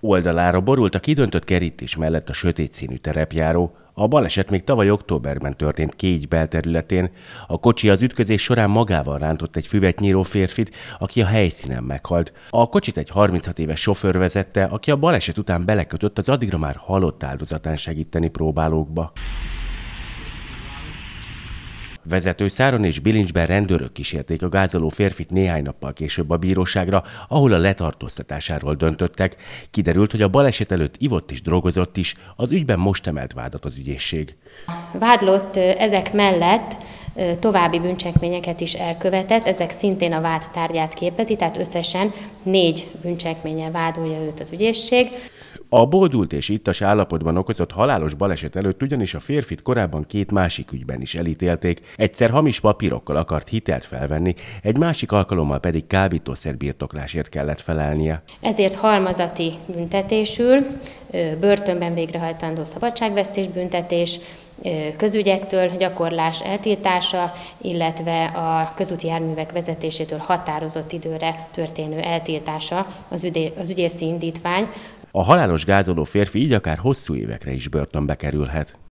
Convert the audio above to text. oldalára borult a kidöntött kerítés mellett a sötét színű terepjáró. A baleset még tavaly októberben történt Kégy belterületén. A kocsi az ütközés során magával rántott egy füvet nyíró férfit, aki a helyszínen meghalt. A kocsit egy 36 éves sofőr vezette, aki a baleset után belekötött az addigra már halott áldozatán segíteni próbálókba. Vezetőszáron és Bilincsben rendőrök kísérték a gázoló férfit néhány nappal később a bíróságra, ahol a letartóztatásáról döntöttek. Kiderült, hogy a baleset előtt ivott és drogozott is, az ügyben most emelt vádat az ügyészség. A vádlott ezek mellett további bűncselekményeket is elkövetett, ezek szintén a vád tárgyát képezi, tehát összesen 4 bűncselekménnyel vádolja őt az ügyészség. A boldult és ittas állapotban okozott halálos baleset előtt ugyanis a férfit korábban 2 másik ügyben is elítélték. Egyszer hamis papírokkal akart hitelt felvenni, egy másik alkalommal pedig kábítószer birtoklásért kellett felelnie. Ezért halmazati büntetésül, börtönben végrehajtandó szabadságvesztés büntetés, közügyektől gyakorlás eltiltása, illetve a közúti járművek vezetésétől határozott időre történő eltiltása az ügyészi indítvány. A halálos gázoló férfi így akár hosszú évekre is börtönbe kerülhet.